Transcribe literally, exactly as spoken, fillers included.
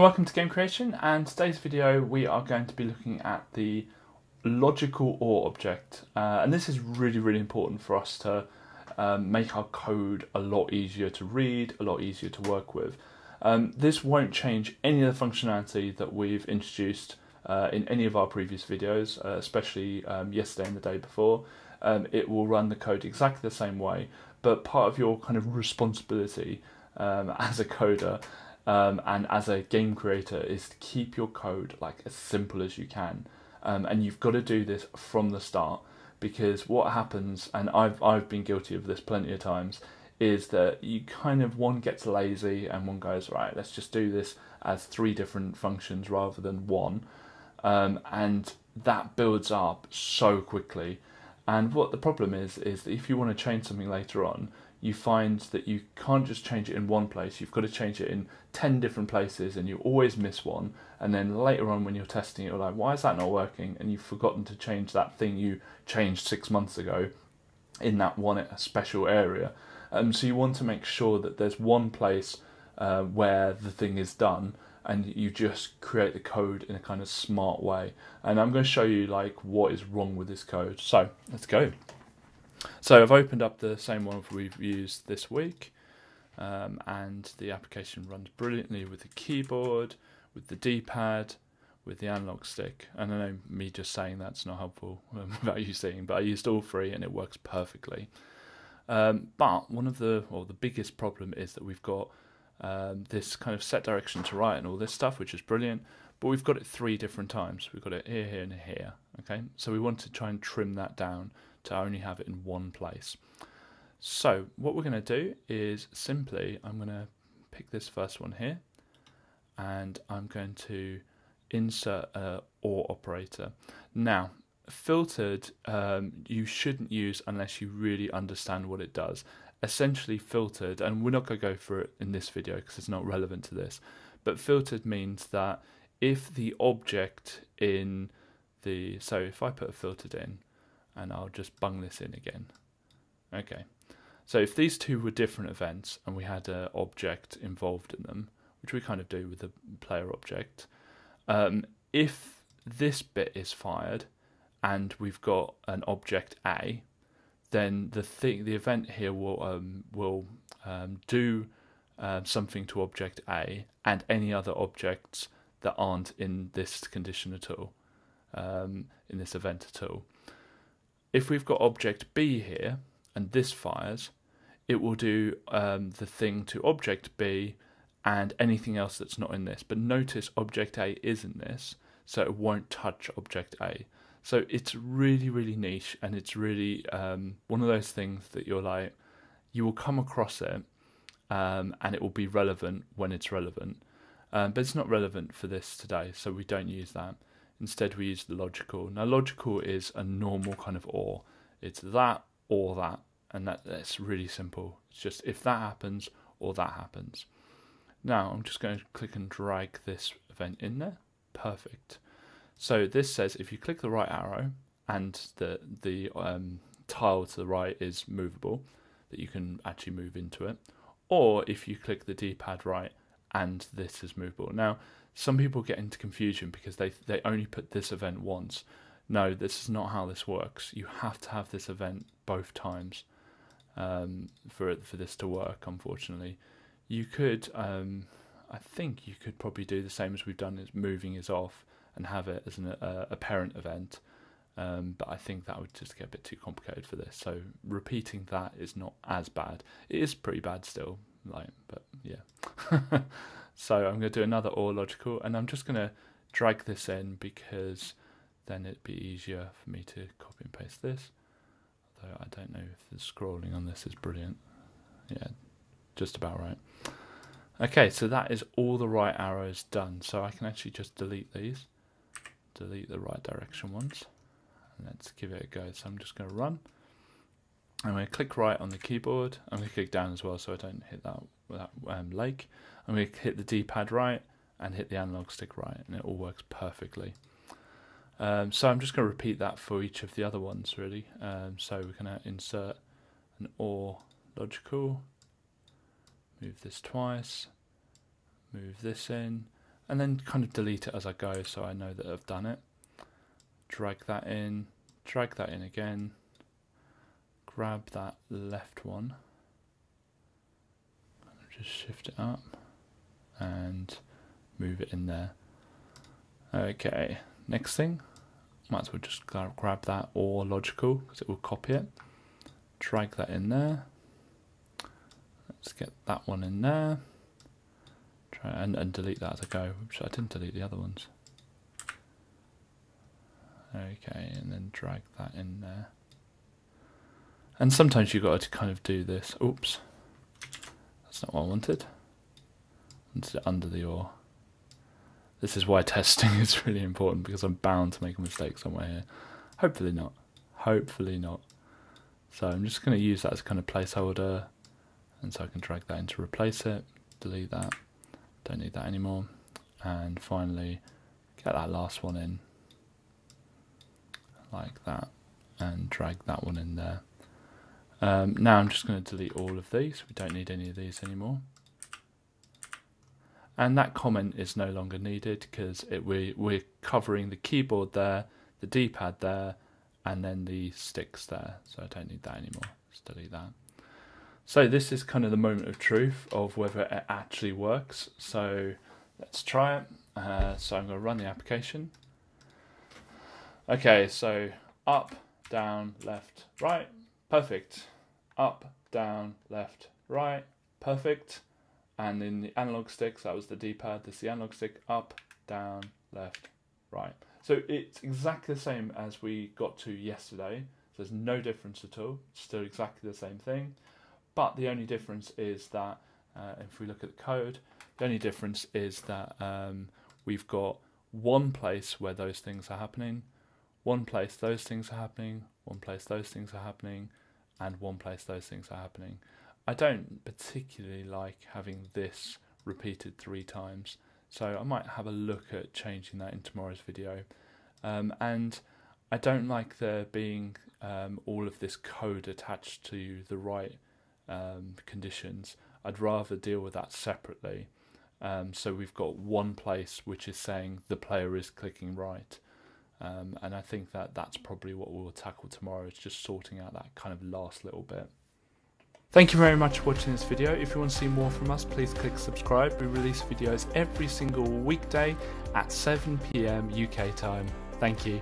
Welcome to Game Creation, and today's video we are going to be looking at the logical O R object, uh, and this is really really important for us to um, make our code a lot easier to read, a lot easier to work with. Um, this won't change any of the functionality that we've introduced uh, in any of our previous videos, uh, especially um, yesterday and the day before. Um, it will run the code exactly the same way, but part of your kind of responsibility um, as a coder Um, and as a game creator is to keep your code like as simple as you can, um, and you've got to do this from the start, because what happens, and I've, I've been guilty of this plenty of times, is that you kind of, one gets lazy and one goes, right, let's just do this as three different functions rather than one, um, and that builds up so quickly. And what the problem is, is that if you want to change something later on, you find that you can't just change it in one place, you've got to change it in ten different places, and you always miss one, and then later on when you're testing it, you're like, why is that not working? And you've forgotten to change that thing you changed six months ago in that one special area. Um, so you want to make sure that there's one place uh, where the thing is done, and you just create the code in a kind of smart way. And I'm going to show you like what is wrong with this code. So let's go. So I've opened up the same one we've used this week, um, and the application runs brilliantly with the keyboard, with the D pad, with the analog stick. And I know me just saying that's not helpful um, without you seeing, but I used all three and it works perfectly. Um, but one of the, or the biggest problem is that we've got um, this kind of set direction to right and all this stuff, which is brilliant, but we've got it three different times. We've got it here, here, and here. Okay, so we want to try and trim that down to only have it in one place. So what we're going to do is simply, I'm going to pick this first one here, and I'm going to insert a O R operator. Now, filtered um, you shouldn't use unless you really understand what it does. Essentially filtered, and we're not going to go through it in this video because it's not relevant to this, but filtered means that if the object in the, so if I put a filtered in, and I'll just bung this in again. Okay, so if these two were different events and we had an object involved in them, which we kind of do with the player object, um, if this bit is fired and we've got an object A, then the thing, the event here will um, will um, do uh, something to object A and any other objects that aren't in this condition at all, um, in this event at all. If we've got object B here, and this fires, it will do um, the thing to object B and anything else that's not in this. But notice object A is in this, so it won't touch object A. So it's really, really niche, and it's really um, one of those things that you're like, you will come across it, um, and it will be relevant when it's relevant. Um, but it's not relevant for this today, so we don't use that. Instead we use the logical. Now logical is a normal kind of O R. It's that or that, and that, that's really simple. It's just if that happens or that happens. Now I'm just going to click and drag this event in there. Perfect. So this says if you click the right arrow and the, the um, tile to the right is movable, that you can actually move into it, or if you click the D pad right and this is movable. Now, some people get into confusion because they they only put this event once. No, this is not how this works. You have to have this event both times um, for for this to work. Unfortunately, you could. Um, I think you could probably do the same as we've done: is moving is off and have it as an, a, a parent event. Um, but I think that would just get a bit too complicated for this. So repeating that is not as bad. It is pretty bad still, like, but yeah. So I'm going to do another O R logical, and I'm just going to drag this in because then it'd be easier for me to copy and paste this. Although I don't know if the scrolling on this is brilliant. Yeah, just about right. Okay, so that is all the right arrows done. So I can actually just delete these, delete the right direction ones. And let's give it a go. So I'm just going to run. I'm going to click right on the keyboard. I'm going to click down as well so I don't hit that that um, lake. I'm going to hit the D pad right and hit the analog stick right, and it all works perfectly. Um, so I'm just going to repeat that for each of the other ones really. Um, so we're going to insert an O R logical, move this twice, move this in, and then kind of delete it as I go so I know that I've done it. Drag that in, drag that in again, grab that left one, just shift it up and move it in there. Okay, next thing, might as well just grab that or logical because it will copy it. Drag that in there. Let's get that one in there. Try and, and delete that as I go. Oops, I didn't delete the other ones. Okay, and then drag that in there. And sometimes you've got to kind of do this. Oops, that's not what I wanted. I wanted it under the or. This is why testing is really important, because I'm bound to make a mistake somewhere here. Hopefully not. Hopefully not. So I'm just going to use that as a kind of placeholder, and so I can drag that in to replace it. Delete that. Don't need that anymore. And finally, get that last one in, like that, and drag that one in there. Um, now I'm just going to delete all of these. We don't need any of these anymore. And that comment is no longer needed because it, we, we're covering the keyboard there, the D-pad there, and then the sticks there. So I don't need that anymore. Let's delete that. So this is kind of the moment of truth of whether it actually works. So let's try it. Uh, so I'm going to run the application. Okay, so up, down, left, right, perfect. Up, down, left, right, perfect. And in the analog sticks, that was the D-pad, this is the analog stick, up, down, left, right. So it's exactly the same as we got to yesterday. So there's no difference at all. It's still exactly the same thing. But the only difference is that, uh, if we look at the code, the only difference is that um, we've got one place where those things are happening, one place those things are happening, one place those things are happening, and one place those things are happening. I don't particularly like having this repeated three times, so I might have a look at changing that in tomorrow's video. Um, and I don't like there being um, all of this code attached to the right um, conditions. I'd rather deal with that separately. Um, so we've got one place which is saying the player is clicking right. Um, and I think that that's probably what we'll tackle tomorrow, is just sorting out that kind of last little bit. Thank you very much for watching this video. If you want to see more from us, please click subscribe. We release videos every single weekday at seven p m U K time. Thank you.